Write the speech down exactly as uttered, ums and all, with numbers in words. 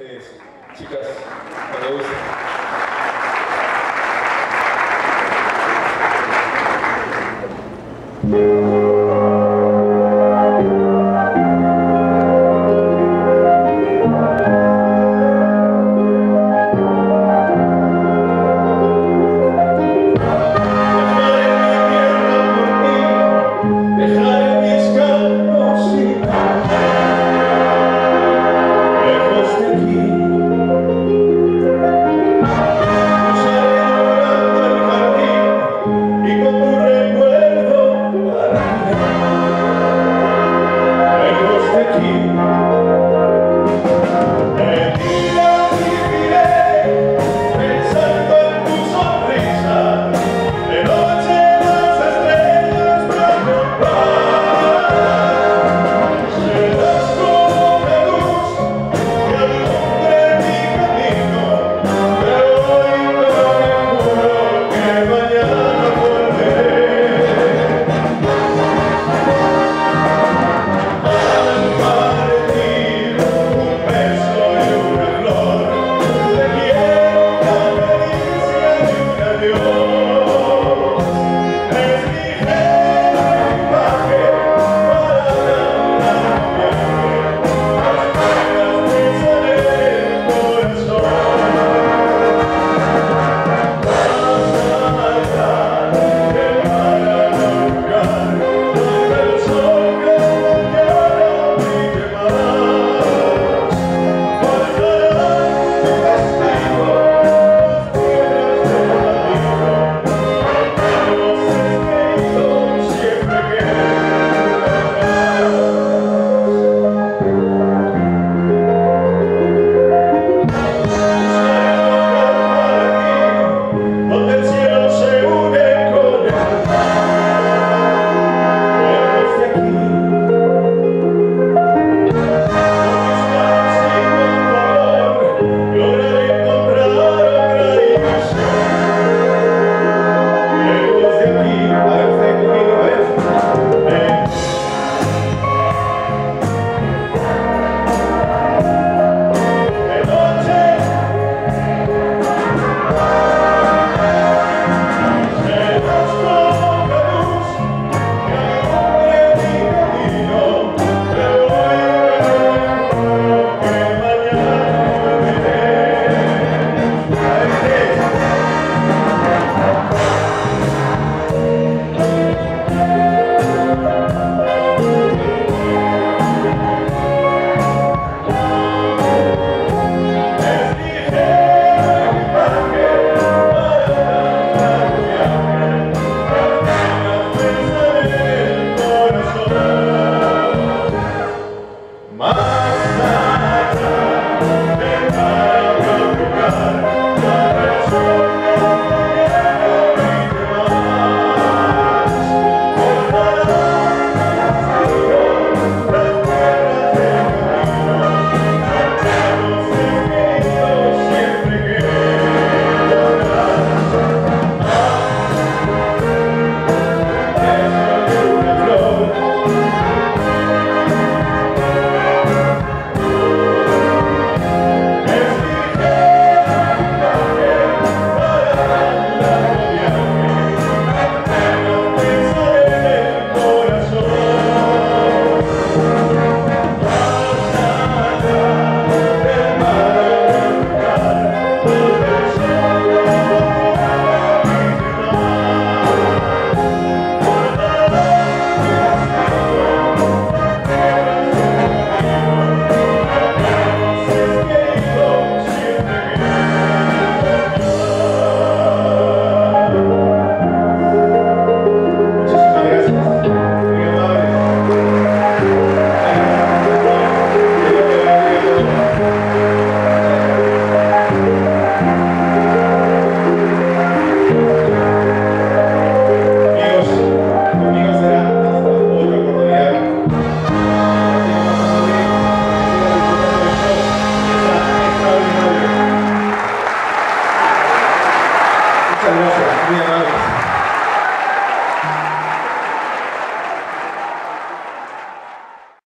ustedes, chicas, cuando gusten. Thank you.